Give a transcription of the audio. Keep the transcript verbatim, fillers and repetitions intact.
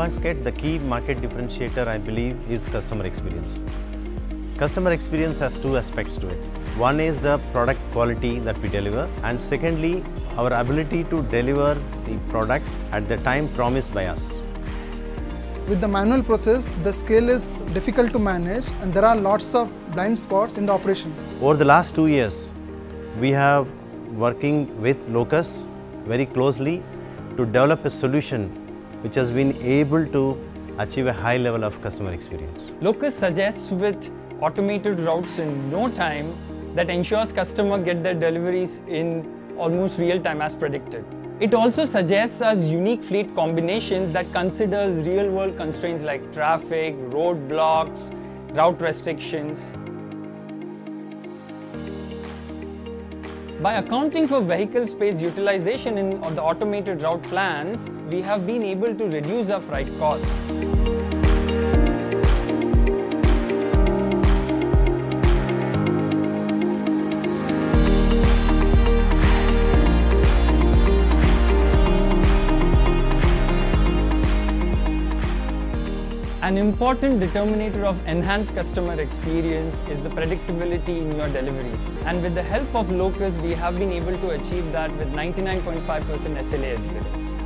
Basket, the key market differentiator, I believe, is customer experience. Customer experience has two aspects to it. One is the product quality that we deliver, and secondly, our ability to deliver the products at the time promised by us. With the manual process, the scale is difficult to manage and there are lots of blind spots in the operations. Over the last two years, we have working with Locus very closely to develop a solution which has been able to achieve a high level of customer experience. Locus suggests with automated routes in no time that ensures customers get their deliveries in almost real time as predicted. It also suggests us unique fleet combinations that considers real-world constraints like traffic, roadblocks, route restrictions. By accounting for vehicle space utilization in the automated route plans, we have been able to reduce our freight costs. An important determinator of enhanced customer experience is the predictability in your deliveries. And with the help of Locus, we have been able to achieve that with ninety-nine point five percent S L A adherence.